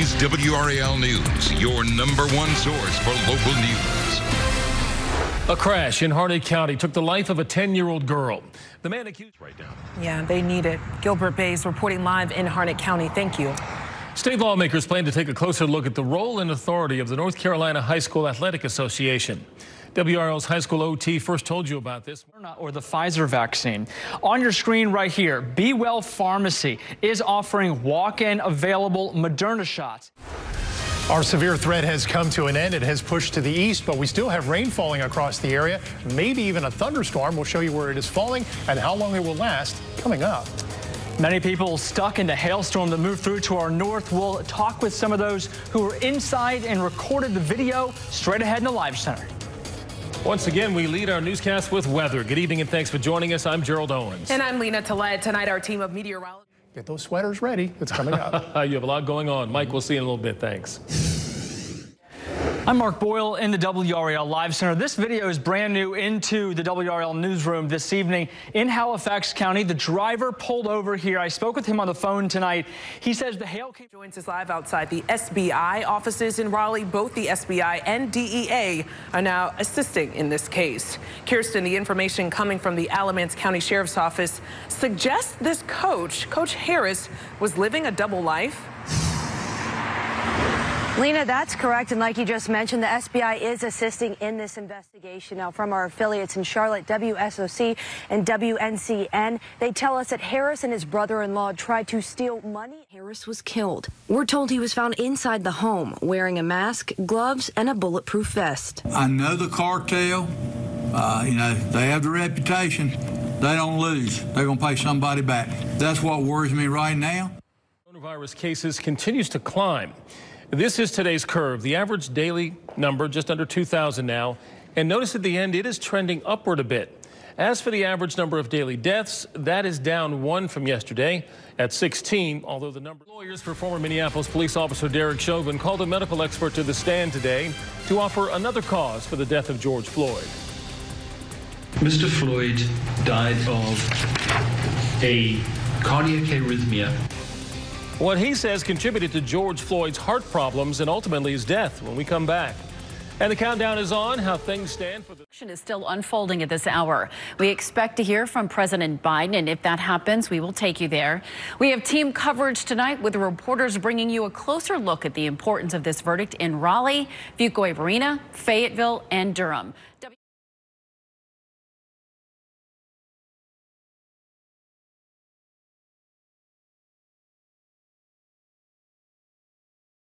is WRAL News, your number one source for local news. A crash in Harnett County took the life of a 10-year-old girl. The man accused right now. Yeah, they need it. Gilbert Bays reporting live in Harnett County. Thank you. State lawmakers plan to take a closer look at the role and authority of the North Carolina High School Athletic Association. WRL's high school OT first told you about this. Or the Pfizer vaccine. On your screen right here, Be Well Pharmacy is offering walk-in available Moderna shots. Our severe threat has come to an end. It has pushed to the east, but we still have rain falling across the area, maybe even a thunderstorm. We'll show you where it is falling and how long it will last coming up. Many people stuck in the hailstorm that moved through to our north. We'll talk with some of those who were inside and recorded the video straight ahead in the Live Center. Once again, we lead our newscast with weather. Good evening and thanks for joining us. I'm Gerald Owens. And I'm Lena Taled. Tonight, our team of meteorologists. Get those sweaters ready. It's coming up. You have a lot going on. Mike, we'll see you in a little bit. Thanks. I'm Mark Boyle in the WRAL Live Center. This video is brand new into the WRAL newsroom this evening in Halifax County. The driver pulled over here. I spoke with him on the phone tonight. He says the hail came. Joins us live outside the SBI offices in Raleigh. Both the SBI and DEA are now assisting in this case. Kirsten, the information coming from the Alamance County Sheriff's Office suggests this coach, Coach Harris, was living a double life. Lena, that's correct. And like you just mentioned, the SBI is assisting in this investigation. Now, from our affiliates in Charlotte, WSOC and WNCN, they tell us that Harris and his brother-in-law tried to steal money. Harris was killed. We're told he was found inside the home wearing a mask, gloves, and a bulletproof vest. I know the cartel. They have the reputation. They don't lose. They're going to pay somebody back. That's what worries me right now. Coronavirus cases continues to climb. This is today's curve. The average daily number, just under 2,000 now. And notice at the end, it is trending upward a bit. As for the average number of daily deaths, that is down one from yesterday at 16, although the number of lawyers for former Minneapolis police officer Derek Chauvin called a medical expert to the stand today to offer another cause for the death of George Floyd. Mr. Floyd died of a cardiac arrhythmia. What he says contributed to George Floyd's heart problems and ultimately his death when we come back. And the countdown is on, how things stand for the election is still unfolding at this hour. We expect to hear from President Biden, and if that happens, we will take you there. We have team coverage tonight with reporters bringing you a closer look at the importance of this verdict in Raleigh, Fuqua Arena, Fayetteville, and Durham.